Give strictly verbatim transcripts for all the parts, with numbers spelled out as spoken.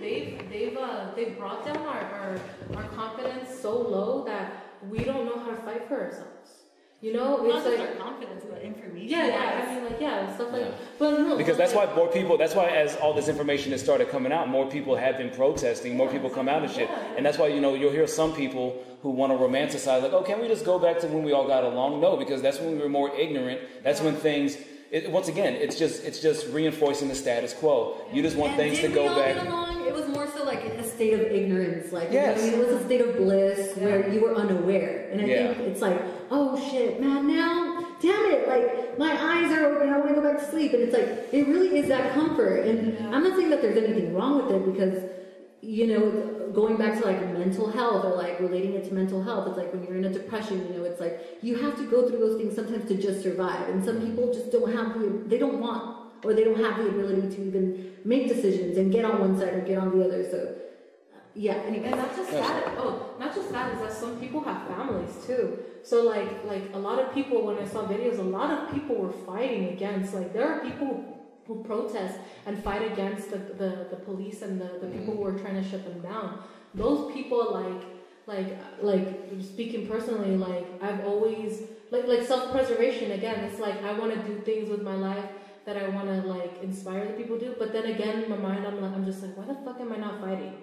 they've they've uh, they've brought down our, our our confidence so low that we don't know how to fight for ourselves. You know, it's not like our confidence, but information. Yeah, yeah. I mean, like, yeah, stuff like. Yeah. But no, because that's like, why more people. That's why as all this information has started coming out, more people have been protesting. More yeah, people come out and shit, yeah. And that's why you know you'll hear some people who want to romanticize, like, oh, can we just go back to when we all got along? No, because that's when we were more ignorant. That's when things. It, once again, it's just it's just reinforcing the status quo. Yeah. You just want and things to go back. It was more so like a state of ignorance, like yes. you know, it was a state of bliss yeah. where you were unaware. And I yeah. think it's like, oh shit, man, now, damn it, like my eyes are open, I want to go back to sleep. And it's like, it really is that comfort. And yeah. I'm not saying that there's anything wrong with it because, you know, going back to like mental health or like relating it to mental health, it's like when you're in a depression, you know, it's like you have to go through those things sometimes to just survive. And some people just don't have the, they don't want or they don't have the ability to even make decisions and get on one side or get on the other. So, yeah. Anyway. And not just that. Oh, not just that. Is that some people have families too. So like, like a lot of people. When I saw videos, a lot of people were fighting against. Like there are people who protest and fight against the the, the police and the, the people who are trying to shut them down. Those people, like, like, like speaking personally, like I've always like like self-preservation. Again, it's like I want to do things with my life that I want to like inspire the people to do, but then again in my mind I'm like I'm just like why the fuck am I not fighting,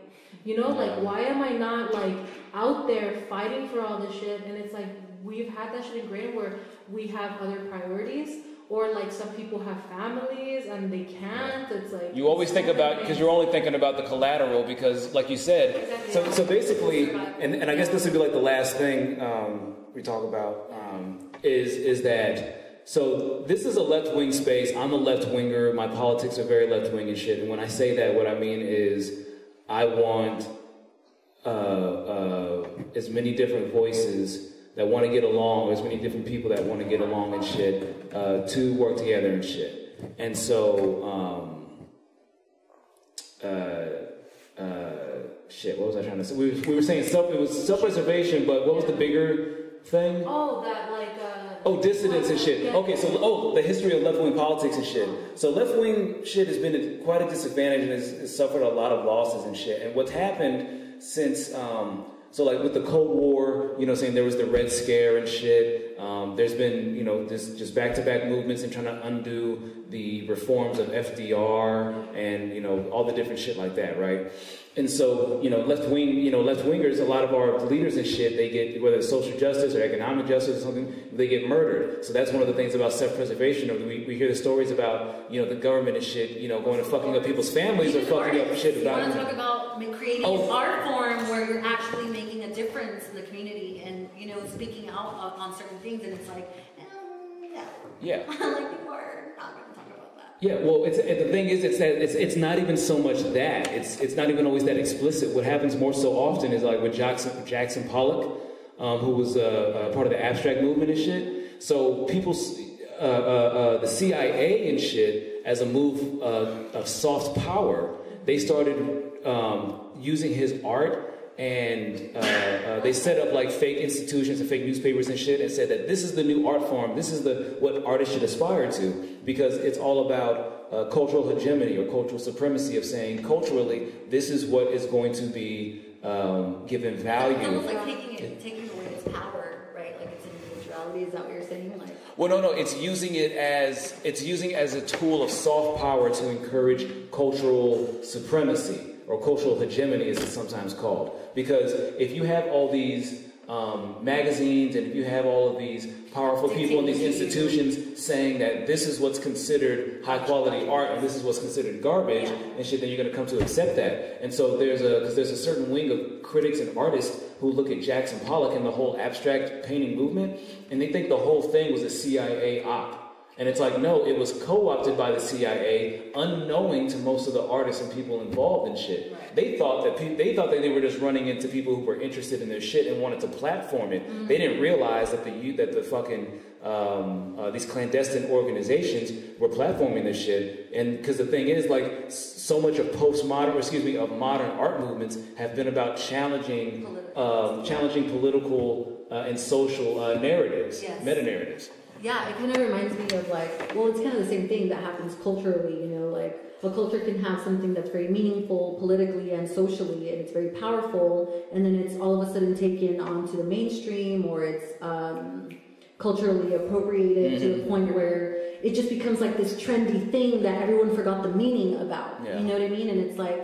you know, like why am I not like out there fighting for all this shit? And it's like we've had that shit ingrained where we have other priorities, or like some people have families and they can't. It's like you always think about, because you're only thinking about the collateral, because like you said, exactly. so so basically, and, and I guess this would be like the last thing um, we talk about um, is is that. So this is a left-wing space. I'm a left-winger. My politics are very left-wing and shit. And when I say that, what I mean is I want uh, uh, as many different voices that want to get along, or as many different people that want to get along and shit, uh, to work together and shit. And so, um, uh, uh, shit, what was I trying to say? We, we were saying self, it was self-preservation, but what was the bigger thing? Oh, that like... Uh... Oh, dissidents and shit. Okay, so, oh, the history of left-wing politics and shit. So left-wing shit has been at quite a disadvantage and has, has suffered a lot of losses and shit. And what's happened since, um, so like with the Cold War, you know, saying there was the Red Scare and shit. Um, there's been, you know, this just back-to-back movements and trying to undo the reforms of F D R and, you know, all the different shit like that, right? And so, you know, left wing, you know, left wingers, a lot of our leaders and shit, they get, whether it's social justice or economic justice or something, they get murdered. So that's one of the things about self-preservation. We, we hear the stories about, you know, the government and shit, you know, going and fucking up people's families or fucking up shit about. You want to talk about creating an art form where you're actually making a difference in the community and, you know, speaking out on certain things, and it's like, um, no. Yeah. Like, people are not going to talk about. Yeah, well, it's, it, the thing is, it's that it's it's not even so much that it's it's not even always that explicit. What happens more so often is like with Jackson Jackson Pollock, um, who was uh, uh, part of the abstract movement and shit. So people, uh, uh, uh, the C I A and shit, as a move uh, of soft power, they started um, using his art. And uh, uh, they set up like fake institutions and fake newspapers and shit, and said that this is the new art form. This is the what artists should aspire to, because it's all about uh, cultural hegemony or cultural supremacy of saying culturally this is what is going to be um, given value. It's almost like taking it, taking away its power, right? Like its individuality. Is that what you're saying? Like, well, no, no. It's using it as it's using it as a tool of soft power to encourage cultural supremacy. Or cultural hegemony, as it's sometimes called. Because if you have all these um, magazines and if you have all of these powerful people in these institutions saying that this is what's considered high-quality art and this is what's considered garbage and shit, then you're going to come to accept that. And so there's a, 'cause there's a certain wing of critics and artists who look at Jackson Pollock and the whole abstract painting movement, and they think the whole thing was a C I A op. And it's like, no, it was co-opted by the C I A, unknowing to most of the artists and people involved in shit. Right. They thought that pe they thought that they were just running into people who were interested in their shit and wanted to platform it. Mm-hmm. They didn't realize that the that the fucking um, uh, these clandestine organizations were platforming this shit. And because the thing is, like, so much of postmodern, or excuse me, of modern art movements have been about challenging, political. Um, challenging political uh, and social uh, narratives, yes. meta narratives. Yeah, it kind of reminds me of like, well, it's kind of the same thing that happens culturally, you know, like a culture can have something that's very meaningful politically and socially, and it's very powerful, and then it's all of a sudden taken onto the mainstream, or it's um, culturally appropriated mm-hmm. to the point where it just becomes like this trendy thing that everyone forgot the meaning about. Yeah. You know what I mean? And it's like,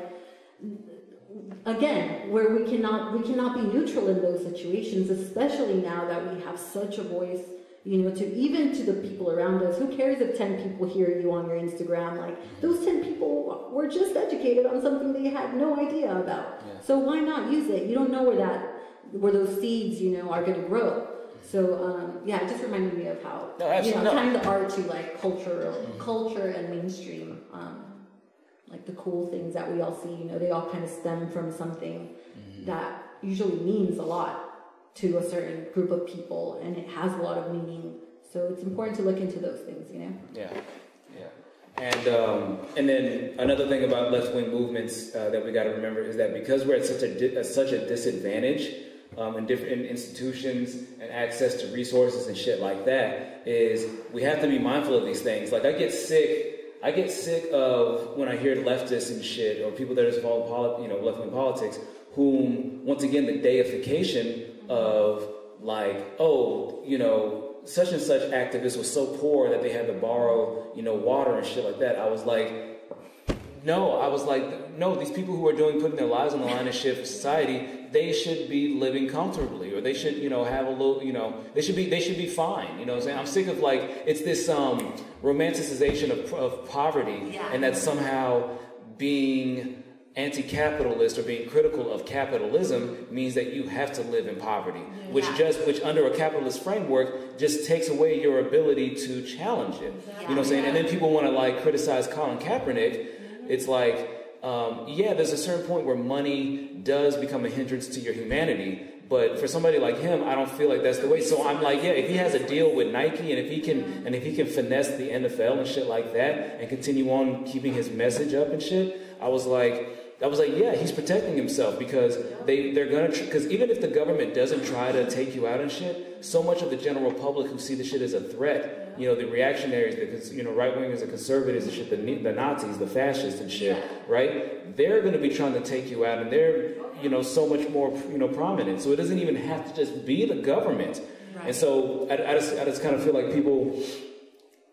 again, where we cannot we cannot be neutral in those situations, especially now that we have such a voice, you know, to even to the people around us. Who cares if ten people hear you on your Instagram? Like, those ten people were just educated on something they had no idea about. Yeah. So why not use it? You don't know where that, where those seeds, you know, are going to grow. So um, yeah, it just reminded me of how no, you know, no. tying the art to like culture, mm-hmm. culture and mainstream, um, like the cool things that we all see. You know, they all kind of stem from something mm-hmm. that usually means a lot to a certain group of people, and it has a lot of meaning. So it's important to look into those things, you know. Yeah, yeah. And um, and then another thing about left wing movements uh, that we got to remember is that because we're at such a di- at such a disadvantage. Um, and different in institutions and access to resources and shit like that, is we have to be mindful of these things. Like, I get sick, I get sick of when I hear leftists and shit, or people that are involved in poli- you know, left-wing politics, whom, once again, the deification of, like, oh, you know, such and such activist was so poor that they had to borrow, you know, water and shit like that. I was like, No, I was like, no, these people who are doing, putting their lives on the line and shit for society, they should be living comfortably, or they should, you know, have a little, you know, they should be, they should be fine, you know what I'm saying? I'm sick of, like, it's this um, romanticization of, of poverty, yeah. and that somehow being anti-capitalist or being critical of capitalism means that you have to live in poverty, yeah. which just, which under a capitalist framework just takes away your ability to challenge it, yeah. you know what I'm saying? Yeah. And then people want to, like, criticize Colin Kaepernick. It's like, um, yeah, there's a certain point where money does become a hindrance to your humanity. But for somebody like him, I don't feel like that's the way. So I'm like, yeah, if he has a deal with Nike, and if he can, and if he can finesse the N F L and shit like that, and continue on keeping his message up and shit, I was like, I was like, yeah, he's protecting himself, because they, they're going to, because even if the government doesn't try to take you out and shit, so much of the general public who see the shit as a threat, you know, the reactionaries, the, you know, right-wingers, the conservatives and shit, the, the Nazis, the fascists and shit, right? They're going to be trying to take you out, and they're, you know, so much more, you know, prominent. So it doesn't even have to just be the government. Right. And so I, I just, I just kind of feel like people...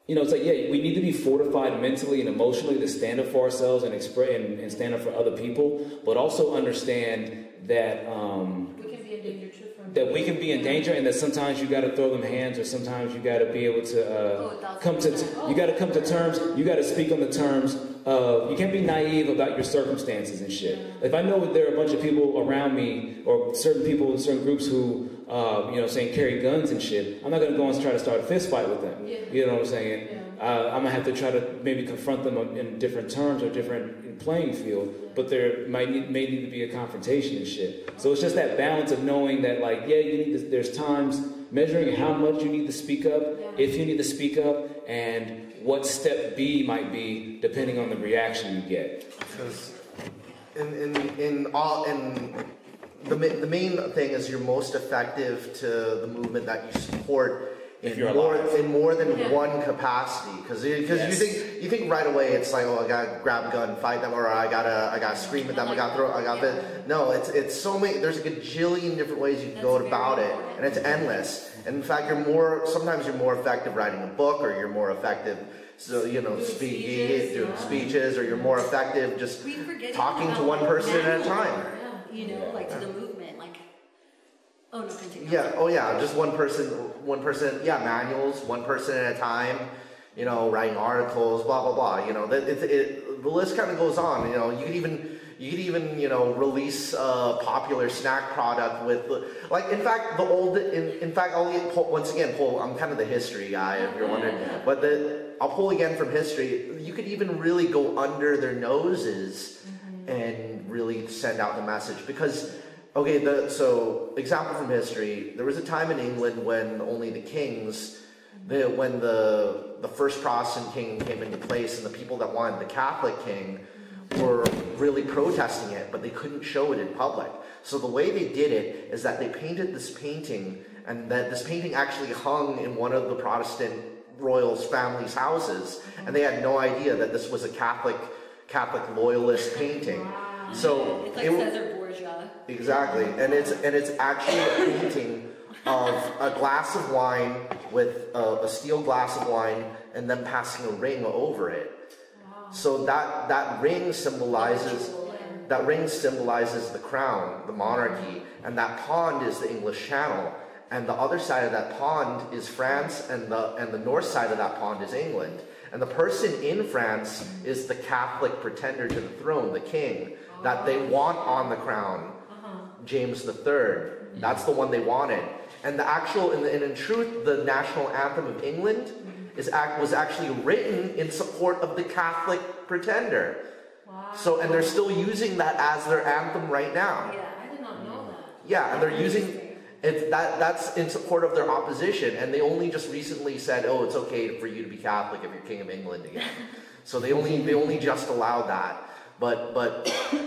You know, it's like, yeah, we need to be fortified mentally and emotionally to stand up for ourselves and express and, and stand up for other people, but also understand that um, we can be in danger too, from that we can be in danger, and that sometimes you got to throw them hands, or sometimes you got to be able to uh, come to t- you got to come to terms. You got to speak on the terms of, you can't be naive about your circumstances and shit. If I know that there are a bunch of people around me, or certain people in certain groups who. Uh, you know, saying carry guns and shit, I'm not gonna go and try to start a fist fight with them. Yeah. You know what I'm saying? Yeah. Uh, I'm gonna have to try to maybe confront them on, in different terms or different playing field, but there might need, may need to be a confrontation and shit. So it's just that balance of knowing that, like, yeah, you need to, there's times measuring how much you need to speak up, yeah. if you need to speak up, and what step B might be depending on the reaction you get. Because in in in all in. The the main thing is you're most effective to the movement that you support in more alive. in more than yeah. one capacity, because because yes. you think you think right away it's like, oh, I gotta grab a gun, fight them, or I gotta I gotta scream at them, I gotta throw I gotta yeah. no it's it's so many, there's like a gajillion different ways you can go about it, and it's endless. And in fact, you're more sometimes you're more effective writing a book, or you're more effective. So, you know, speaking, doing yeah. speeches, or you're more effective just talking to one person at a time. You know, yeah. like to the movement, like, oh no, continue. Yeah, oh yeah, just one person, one person, yeah, manuals, one person at a time, you know, writing articles, blah, blah, blah, you know, it, it, it, the list kind of goes on, you know, you could even, you could even, you know, release a popular snack product with, like, in fact, the old, in, in fact, I'll, once again, pull, I'm kind of the history guy, if you're wondering, but the, I'll pull again from history, you could even really go under their noses mm-hmm. and really send out the message, because okay the so example from history, there was a time in England when only the kings the when the the first Protestant king came into place, and the people that wanted the Catholic king were really protesting it, but they couldn't show it in public. So the way they did it is that they painted this painting and that this painting actually hung in one of the Protestant royals' families' houses, and they had no idea that this was a Catholic Catholic loyalist painting. Wow. So it's like it, Cesar Borgia. Exactly, and it's and it's actually a painting of a glass of wine with a, a steel glass of wine, and then passing a ring over it. Wow. So that that ring symbolizes. That ring symbolizes the crown, the monarchy, and that pond is the English Channel, and the other side of that pond is France, and the and the north side of that pond is England. And the person in France is the Catholic pretender to the throne, the king, that they want on the crown, James the third. That's the one they wanted. And the actual, and in truth, the national anthem of England is act was actually written in support of the Catholic pretender. Wow. So, and they're still using that as their anthem right now. Yeah, I did not know that. Yeah, and they're using it, that that's in support of their opposition, and they only just recently said, oh, it's okay for you to be Catholic if you're King of England again. So they only they only just allowed that. But but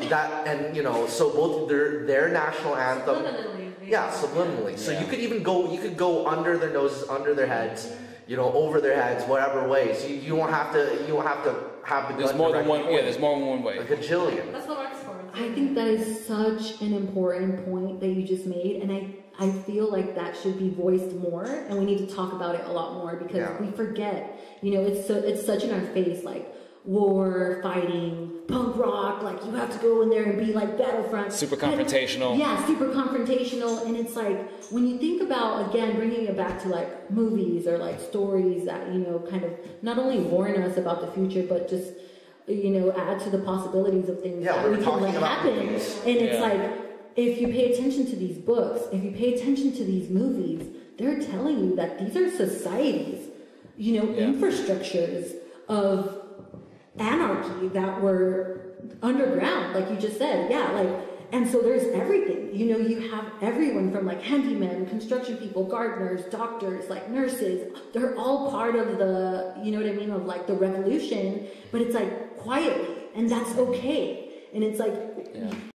that, and you know, so both their their national anthem subliminally. Yeah, subliminally. Yeah. So you could even go you could go under their noses, under their heads, you know, over their heads, whatever ways. So you, you won't have to you won't have to have the there's more than one way. Yeah, there's more than one way. Like a gajillion. That's what Mark's for. I think that is such an important point that you just made, and I, I feel like that should be voiced more, and we need to talk about it a lot more, because yeah. we forget. You know, it's so it's such in our face, like war, fighting, punk rock, like you have to go in there and be like Battlefront. Super confrontational. Yeah, super confrontational. And it's like, when you think about, again, bringing it back to like movies or like stories that, you know, kind of not only warn us about the future, but just, you know, add to the possibilities of things yeah, that we can let happen. Movies. And it's yeah. like, if you pay attention to these books, if you pay attention to these movies, they're telling you that these are societies, you know, yeah. infrastructures of anarchy that were underground, like you just said. Yeah, like, and so there's everything, you know, you have everyone from like handymen, construction people, gardeners, doctors, like nurses, they're all part of the, you know what I mean, of like the revolution, but it's like quietly, and that's okay. And it's like, yeah.